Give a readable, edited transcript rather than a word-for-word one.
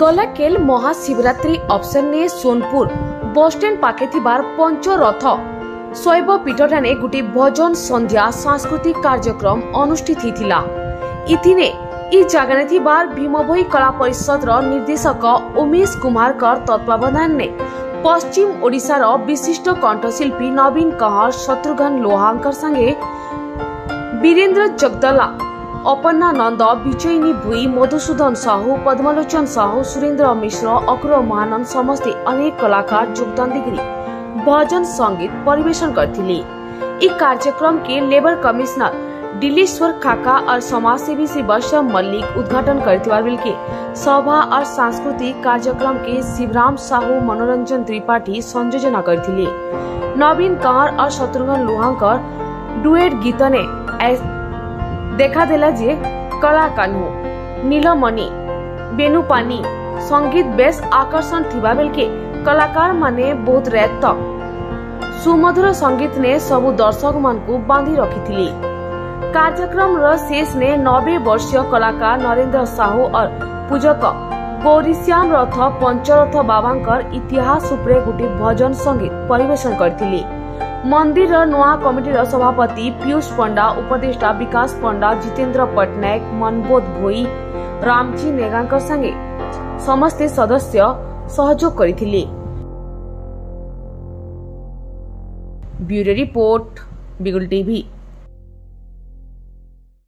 गलाखेल महाशिवरात्रि अवसर ने सोनपुर बसस्टैंड पाखे पंचरथ शैव पीठ ठाणे गोटे भजन संध्या सांस्कृतिक कार्यक्रम अनुष्ठित होता। जगने भीमाभई कला परिषद निर्देशक उमेश कुमार तत्वावधान में पश्चिम ओडिशार विशिष्ट कंठशिल्पी नवीन कहल, शत्रुघन लोहा संगे वीरेंद्र जगदला, अपन्ना नंद, विजयनी भुई, मधुसुदन साहू, पद्मलोचन साहू, सुरेंद्र मिश्र, अक्र महानंद समस्ते अनेक कलाकार योगदान देकर भजन संगीत परिवेशन करथिले। इ कार्यक्रम के लेबर कमिश्नर दिलीपेश्वर खाका और समाजसेवी श्री वैश्यम मल्लिक उद्घाटन करथिवार के सभा और सांस्कृतिक कार्यक्रम के शिवराम साहू, मनोरंजन त्रिपाठी संयोजना करथिले। नवीन कंवर और शत्रुघ्न लोहांकर डुएट गीत ने देखा देला जे कला कान्हू, नीलमणि, बेनुपानी संगीत बेस आकर्षण थिबा बेल के कलाकार माने बहुत रात तक सुमधुर संगीत ने सबु दर्शक मान को बांधी रखी थी। कार्यक्रम रो शेष ने 90 वर्षीय कलाकार नरेंद्र साहू और पूजक गौरीश्याम रथ पंचरथ बाबांकर इतिहास उपरे गोटे भजन संगीत परिवेशन करथिले। मंदिर नोआ कमिटी सभापति पीयूष पंडा, उपदेष्टा विकास पंडा, जितेन्द्र पटनायक, मनबोध भोई, रामची नेगा संगे समस्त सदस्य सहयोग करथिले। Bureau report, Bigul TV.